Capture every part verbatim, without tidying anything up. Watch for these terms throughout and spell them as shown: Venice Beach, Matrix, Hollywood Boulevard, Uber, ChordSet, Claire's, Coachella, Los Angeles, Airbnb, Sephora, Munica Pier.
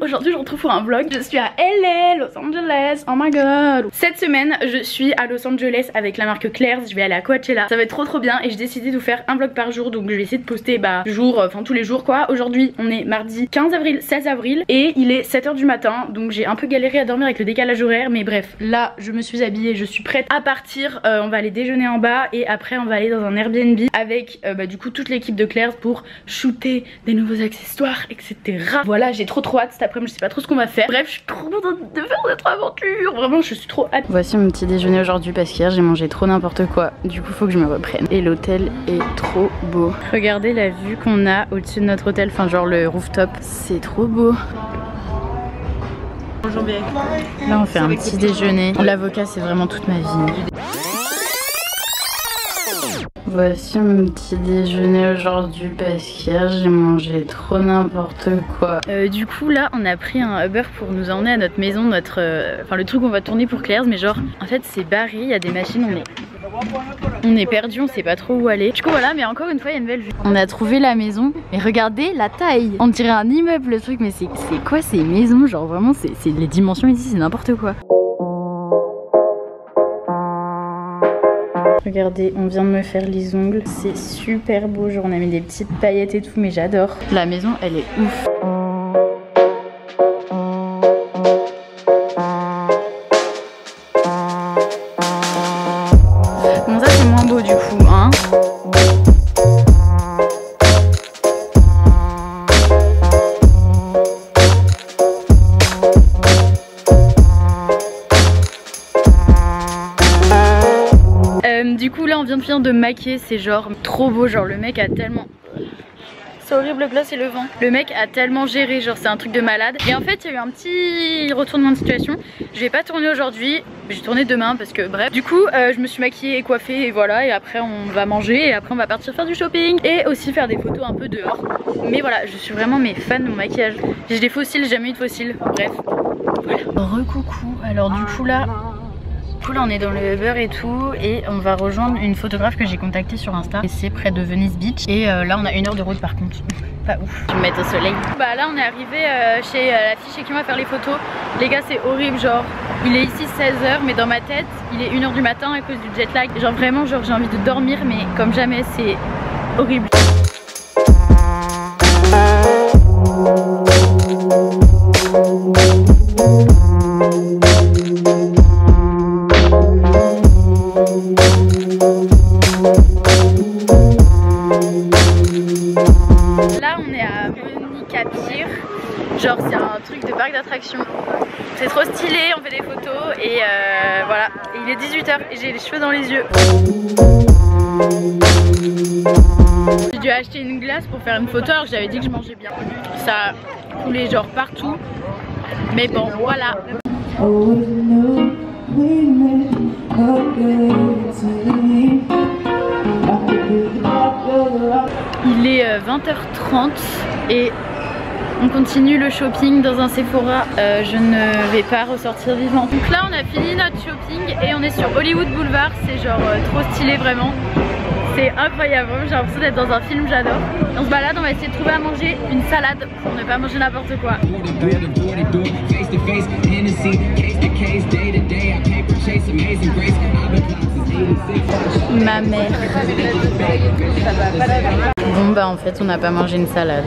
aujourd'hui je vous retrouve pour un vlog. Je suis à L A, Los Angeles, oh my god. Cette semaine je suis à Los Angeles avec la marque Claire's, je vais aller à Coachella. Ça va être trop trop bien et j'ai décidé de vous faire un vlog par jour. Donc je vais essayer de poster bah jour, enfin tous les jours quoi. Aujourd'hui on est mardi quinze avril, seize avril et il est sept heures du matin. Donc j'ai un peu galéré à dormir avec le décalage horaire. Mais bref, là je me suis habillée, je suis prête à partir. euh, On va aller déjeuner en bas et après on va aller dans un Airbnb avec euh, bah, du coup toute l'équipe de Claire's pour shooter des nouveaux accessoires, et cetera. Voilà, j'ai trop trop hâte. Cet après-midi, je sais pas trop ce qu'on va faire. Bref, je suis trop contente de faire cette aventure. Vraiment, je suis trop hâte. Voici mon petit déjeuner aujourd'hui parce qu'hier j'ai mangé trop n'importe quoi. Du coup, faut que je me reprenne. Et l'hôtel est trop beau. Regardez la vue qu'on a au-dessus de notre hôtel, enfin genre le rooftop. C'est trop beau. Bonjour B. Là, on fait un petit déjeuner. L'avocat, c'est vraiment toute ma vie. Voici mon petit déjeuner aujourd'hui parce qu'hier j'ai mangé trop n'importe quoi. Euh, du coup là on a pris un Uber pour nous emmener à notre maison, notre, euh, enfin le truc on va tourner pour Claire's, mais genre en fait c'est barré, il y a des machines, on est... On est perdu, on sait pas trop où aller. Du coup voilà, mais encore une fois il y a une belle vue. On a trouvé la maison, mais regardez la taille. On dirait un immeuble le truc, mais c'est quoi ces maisons? Genre vraiment c'est les dimensions ici, c'est n'importe quoi. Regardez, on vient de me faire les ongles, c'est super beau, genre on a mis des petites paillettes et tout, mais j'adore. La maison, elle est ouf. Bon, ça c'est moins beau du coup, hein. Du coup là on vient de finir de maquiller, c'est genre trop beau, genre le mec a tellement... C'est horrible le glace et le vent. Le mec a tellement géré, genre c'est un truc de malade. Et en fait il y a eu un petit retournement de situation. Je vais pas tourner aujourd'hui, je vais tourner demain parce que bref. Du coup euh, je me suis maquillée et coiffée et voilà, et après on va manger et après on va partir faire du shopping. Et aussi faire des photos un peu dehors. Mais voilà, je suis vraiment mais fan de mon maquillage. J'ai des faux cils, j'ai jamais eu de faux cils, bref. Voilà. Recoucou, alors du coup là... Là on est dans le Uber et tout et on va rejoindre une photographe que j'ai contactée sur Insta et c'est près de Venice Beach et euh, là on a une heure de route par contre. Pas ouf. Je vais me mettre au soleil. Bah là on est arrivé euh, chez euh, la fille chez qui on va faire les photos. Les gars c'est horrible, genre il est ici seize heures mais dans ma tête il est une heure du matin à cause du jet lag. Genre vraiment genre j'ai envie de dormir mais comme jamais, c'est horrible. Munica Pier, genre c'est un truc de parc d'attractions, c'est trop stylé, on fait des photos et euh, voilà, et il est dix-huit heures et j'ai les cheveux dans les yeux. J'ai dû acheter une glace pour faire une photo alors que j'avais dit que je mangeais bien, ça coulait genre partout, mais bon voilà. Il est vingt heures trente et on continue le shopping dans un Sephora. Euh, je ne vais pas ressortir vivant. Donc là on a fini notre shopping et on est sur Hollywood Boulevard. C'est genre euh, trop stylé vraiment. C'est incroyable, j'ai l'impression d'être dans un film, j'adore. On se balade, on va essayer de trouver à manger une salade pour ne pas manger n'importe quoi. Ma mère. Bon bah en fait on n'a pas mangé une salade.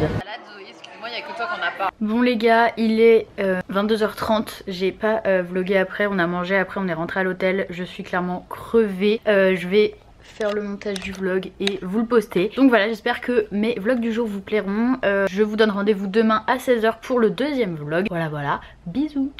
Bon les gars, il est euh, vingt-deux heures trente, j'ai pas euh, vlogué après, on a mangé après, on est rentré à l'hôtel, je suis clairement crevée. Euh, je vais faire le montage du vlog et vous le poster. Donc voilà, j'espère que mes vlogs du jour vous plairont. Euh, je vous donne rendez-vous demain à seize heures pour le deuxième vlog. Voilà voilà, bisous.